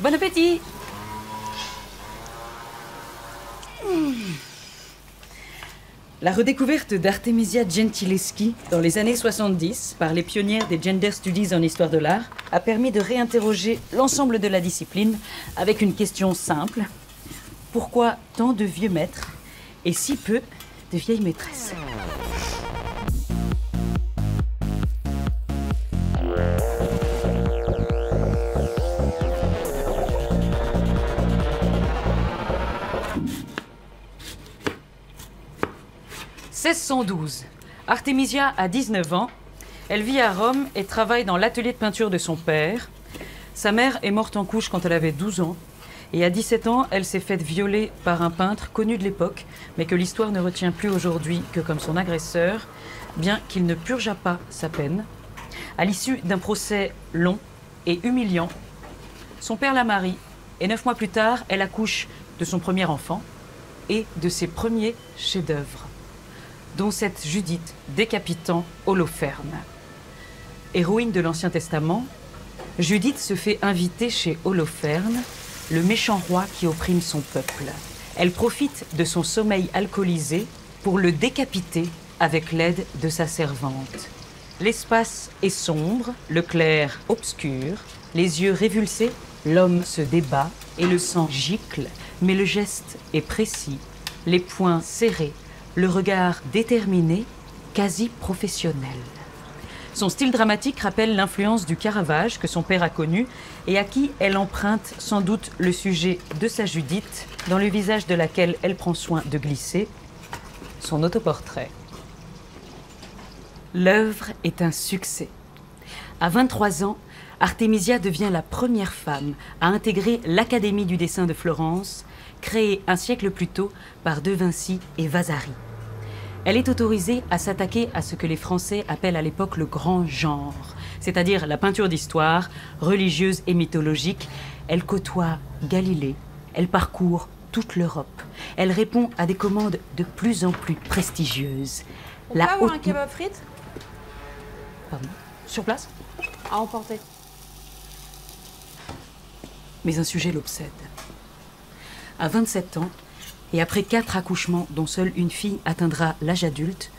Bon appétit. La redécouverte d'Artemisia Gentileschi dans les années 70 par les pionnières des Gender Studies en histoire de l'art a permis de réinterroger l'ensemble de la discipline avec une question simple. Pourquoi tant de vieux maîtres et si peu de vieilles maîtresses ? « 1612. Artemisia a 19 ans. Elle vit à Rome et travaille dans l'atelier de peinture de son père. Sa mère est morte en couche quand elle avait 12 ans. Et à 17 ans, elle s'est faite violer par un peintre connu de l'époque, mais que l'histoire ne retient plus aujourd'hui que comme son agresseur, bien qu'il ne purgeât pas sa peine. À l'issue d'un procès long et humiliant, son père la marie et 9 mois plus tard, elle accouche de son premier enfant et de ses premiers chefs-d'œuvre, dont cette Judith décapitant Holopherne. Héroïne de l'Ancien Testament, Judith se fait inviter chez Holopherne, le méchant roi qui opprime son peuple. Elle profite de son sommeil alcoolisé pour le décapiter avec l'aide de sa servante. L'espace est sombre, le clair obscur, les yeux révulsés, l'homme se débat et le sang gicle, mais le geste est précis, les poings serrés, le regard déterminé, quasi professionnel. Son style dramatique rappelle l'influence du Caravage que son père a connu et à qui elle emprunte sans doute le sujet de sa Judith, dans le visage de laquelle elle prend soin de glisser son autoportrait. L'œuvre est un succès. À 23 ans, Artemisia devient la première femme à intégrer l'Académie du dessin de Florence, créée un siècle plus tôt par De Vinci et Vasari. Elle est autorisée à s'attaquer à ce que les Français appellent à l'époque le grand genre, c'est-à-dire la peinture d'histoire, religieuse et mythologique. Elle côtoie Galilée, elle parcourt toute l'Europe. Elle répond à des commandes de plus en plus prestigieuses. On peut avoir un kebab frites ? Pardon ? Sur place ? À emporter. Mais un sujet l'obsède. À 27 ans, et après 4 accouchements dont seule une fille atteindra l'âge adulte,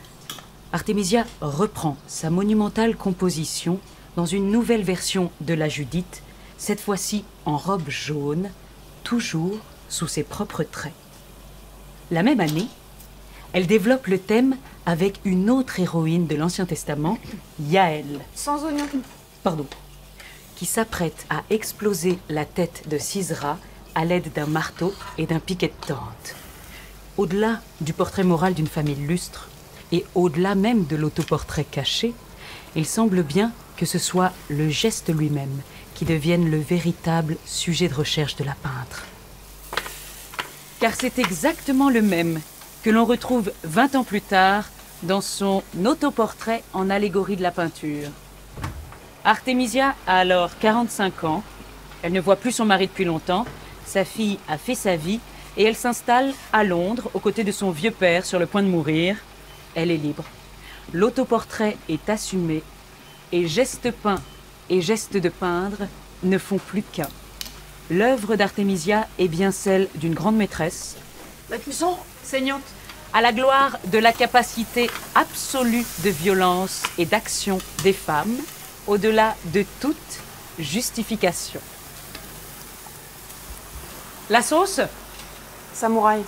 Artemisia reprend sa monumentale composition dans une nouvelle version de la Judith, cette fois-ci en robe jaune, toujours sous ses propres traits. La même année, elle développe le thème avec une autre héroïne de l'Ancien Testament, Yaël. Sans oignon. Pardon. Qui s'apprête à exploser la tête de Sisera à l'aide d'un marteau et d'un piquet de tente. Au-delà du portrait moral d'une famille illustre, et au-delà même de l'autoportrait caché, il semble bien que ce soit le geste lui-même qui devienne le véritable sujet de recherche de la peintre. Car c'est exactement le même que l'on retrouve 20 ans plus tard dans son autoportrait en allégorie de la peinture. Artemisia a alors 45 ans, elle ne voit plus son mari depuis longtemps, sa fille a fait sa vie et elle s'installe à Londres aux côtés de son vieux père sur le point de mourir. Elle est libre. L'autoportrait est assumé et geste peint et geste de peindre ne font plus qu'un. L'œuvre d'Artemisia est bien celle d'une grande maîtresse. La cuisson saignante. À la gloire de la capacité absolue de violence et d'action des femmes, au-delà de toute justification. La sauce ? Samouraï.